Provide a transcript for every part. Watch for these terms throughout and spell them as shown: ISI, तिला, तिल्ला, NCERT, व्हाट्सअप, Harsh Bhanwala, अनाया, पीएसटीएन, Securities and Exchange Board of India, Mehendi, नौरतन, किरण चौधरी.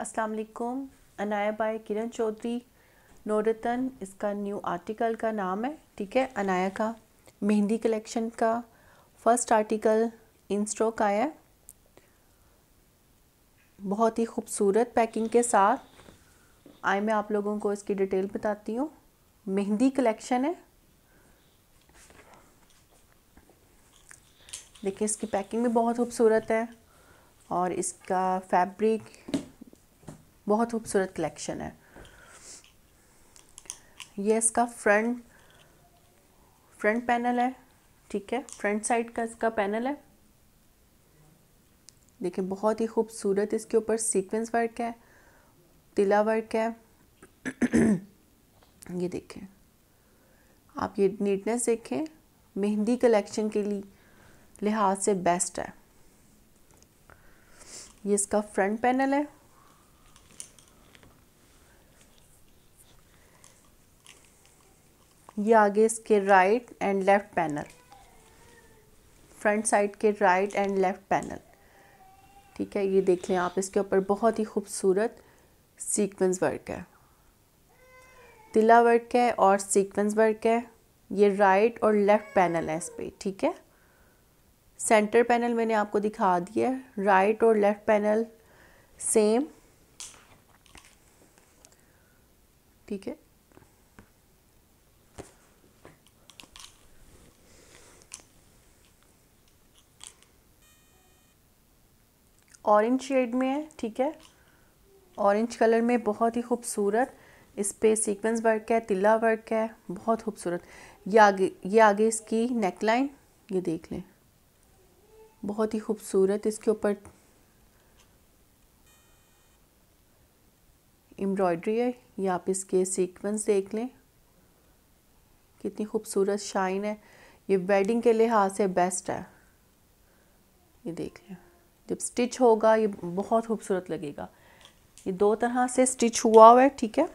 अस्सलाम वालेकुम। अनाया बाय किरण चौधरी, नौरतन, इसका न्यू आर्टिकल का नाम है। ठीक है, अनाया का मेहंदी कलेक्शन का फर्स्ट आर्टिकल इन स्टॉक आया है, बहुत ही खूबसूरत पैकिंग के साथ। आए मैं आप लोगों को इसकी डिटेल बताती हूँ। मेहंदी कलेक्शन है, देखिए इसकी पैकिंग भी बहुत खूबसूरत है और इसका फैब्रिक बहुत खूबसूरत कलेक्शन है। ये इसका फ्रंट पैनल है। ठीक है, फ्रंट साइड का इसका पैनल है। देखिए बहुत ही खूबसूरत इसके ऊपर सीक्वेंस वर्क है, तिला वर्क है। ये देखें आप, ये नीटनेस देखें, मेहंदी कलेक्शन के लिए लिहाज से बेस्ट है। ये इसका फ्रंट पैनल है। ये आगे इसके right and left panel, front side के राइट एंड लेफ़्ट पैनल। ठीक है, ये देख लें आप, इसके ऊपर बहुत ही खूबसूरत सीक्वेंस वर्क है, तिला वर्क है और सीक्वेंस वर्क है। ये राइट और लेफ़्ट पैनल है इस पर। ठीक है, सेंटर पैनल मैंने आपको दिखा दिया है, राइट और लेफ़्ट पैनल सेम। ठीक है, ऑरेंज शेड में है। ठीक है, ऑरेंज कलर में बहुत ही खूबसूरत इस पे सीक्वेंस वर्क है, तिल्ला वर्क है, बहुत खूबसूरत। ये आगे इसकी नेकलाइन, ये देख लें, बहुत ही खूबसूरत इसके ऊपर एम्ब्रॉयडरी है। ये आप इसके सीक्वेंस देख लें, कितनी खूबसूरत शाइन है। ये वेडिंग के लिहाज से बेस्ट है। ये देख लें, जब स्टिच होगा ये बहुत खूबसूरत लगेगा। ये दो तरह से स्टिच हुआ हुआ है। ठीक है,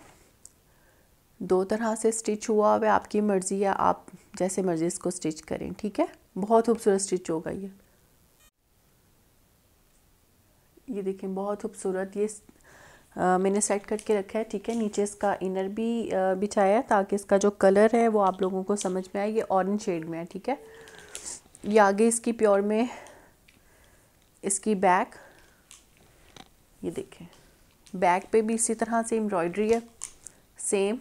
दो तरह से स्टिच हुआ हुआ है, आपकी मर्ज़ी है, आप जैसे मर्ज़ी इसको स्टिच करें। ठीक है, बहुत खूबसूरत स्टिच होगा ये। ये देखें बहुत खूबसूरत ये मैंने सेट करके रखा है। ठीक है, नीचे इसका इनर भी बिछाया है ताकि इसका जो कलर है वो आप लोगों को समझ में आए। ये ऑरेंज शेड में है। ठीक है, ये आगे इसकी प्योर में इसकी बैक, ये देखें बैक पे भी इसी तरह से एम्ब्रॉयडरी है सेम।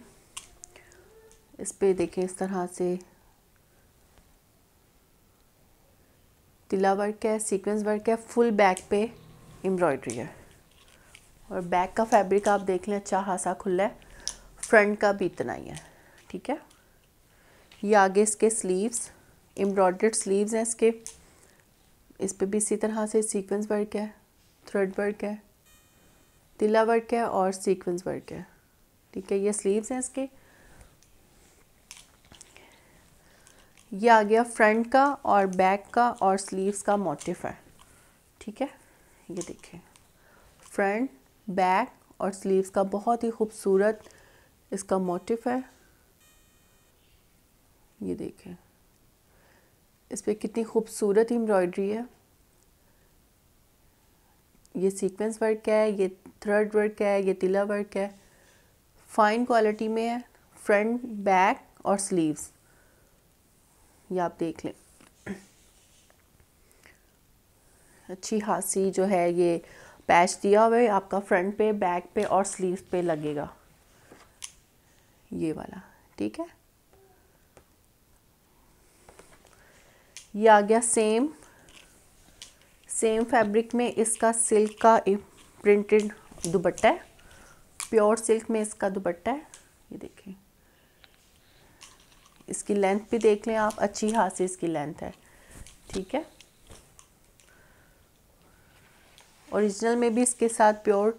इस पे देखें इस तरह से तिला वर्क है, सीक्वेंस वर्क है, फुल बैक पे एम्ब्रॉयडरी है और बैक का फैब्रिक आप देख लें, अच्छा खासा खुला है, फ्रंट का भी इतना ही है। ठीक है, ये आगे इसके स्लीव्स, एम्ब्रॉयडर्ड स्लीव्स हैं इसके, इस पे भी इसी तरह से सीक्वेंस वर्क है, थ्रेड वर्क है, तिल्ला वर्क है और सीक्वेंस वर्क है। ठीक है, ये स्लीव्स हैं इसके। ये आ गया फ्रंट का और बैक का और स्लीव्स का मोटिफ है। ठीक है, ये देखें फ्रंट बैक और स्लीव्स का बहुत ही खूबसूरत इसका मोटिफ है। ये देखें इस पर कितनी खूबसूरत एम्ब्रॉयडरी है, ये सीक्वेंस वर्क है, ये थ्रेड वर्क है, ये तिला वर्क है, फाइन क्वालिटी में है। फ्रंट बैक और स्लीव्स ये आप देख लें, अच्छी खासी जो है ये पैच दिया हुआ है आपका, फ्रंट पे, बैक पे और स्लीव्स पे लगेगा ये वाला। ठीक है, ये आ गया सेम फैब्रिक में इसका सिल्क का प्रिंटेड दुपट्टा है, प्योर सिल्क में इसका दुपट्टा है। ये देखें इसकी लेंथ भी देख लें आप, अच्छी खासी इसकी लेंथ है। ठीक है, ओरिजिनल में भी इसके साथ प्योर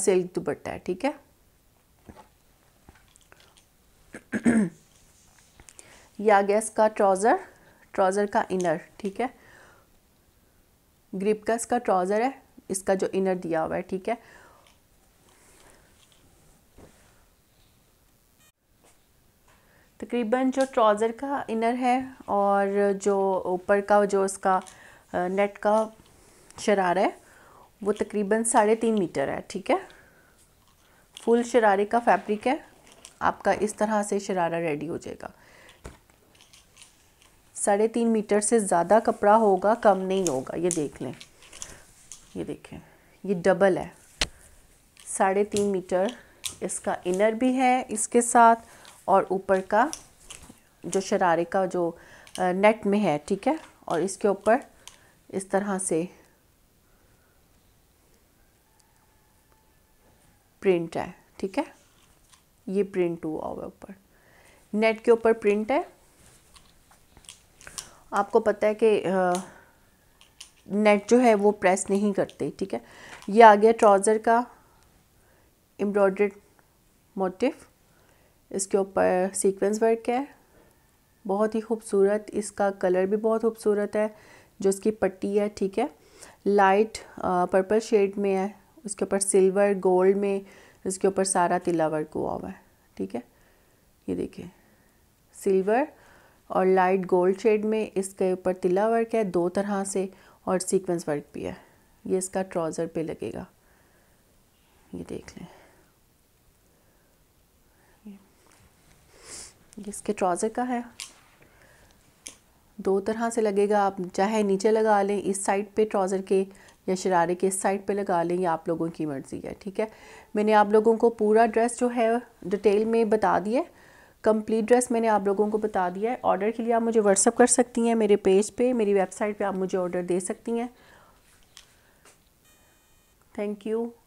सिल्क दुपट्टा है। ठीक है, ये आ गया इसका ट्राउज़र का इनर। ठीक है, ग्रिप का इसका ट्राउज़र है, इसका जो इनर दिया हुआ है। ठीक है, तकरीबन जो ट्राउज़र का इनर है और जो ऊपर का जो इसका नेट का शरारा है वो तकरीबन 3.5 मीटर है। ठीक है, फुल शरारे का फैब्रिक है आपका। इस तरह से शरारा रेडी हो जाएगा। 3.5 मीटर से ज़्यादा कपड़ा होगा, कम नहीं होगा। ये देख लें, ये देखें, ये डबल है। 3.5 मीटर इसका इनर भी है इसके साथ, और ऊपर का जो शरारे का जो नेट में है, ठीक है। और इसके ऊपर इस तरह से प्रिंट है, ठीक है। ये प्रिंट हुआ हुआ ऊपर नेट के ऊपर प्रिंट है। आपको पता है कि नेट जो है वो प्रेस नहीं करते, ठीक है। ये आ गया ट्राउज़र का एम्ब्रॉयडर्ड मोटिफ, इसके ऊपर सीक्वेंस वर्क है, बहुत ही खूबसूरत। इसका कलर भी बहुत खूबसूरत है जो इसकी पट्टी है, ठीक है। लाइट पर्पल शेड में है, उसके ऊपर सिल्वर गोल्ड में इसके ऊपर सारा तिला वर्क हुआ हुआ है, ठीक है। ये देखिए, सिल्वर और लाइट गोल्ड शेड में इसके ऊपर तिला वर्क है दो तरह से, और सीक्वेंस वर्क भी है। ये इसका ट्राउज़र पे लगेगा, ये देख लें। ये इसके ट्राउज़र का है, दो तरह से लगेगा। आप चाहे नीचे लगा लें इस साइड पे ट्राउज़र के, या शरारे के इस साइड पे लगा लें, या आप लोगों की मर्ज़ी है, ठीक है। मैंने आप लोगों को पूरा ड्रेस जो है डिटेल में बता दिया, कंप्लीट ड्रेस मैंने आप लोगों को बता दिया है। ऑर्डर के लिए आप मुझे व्हाट्सअप कर सकती हैं, मेरे पेज पे, मेरी वेबसाइट पे आप मुझे ऑर्डर दे सकती हैं। Thank you.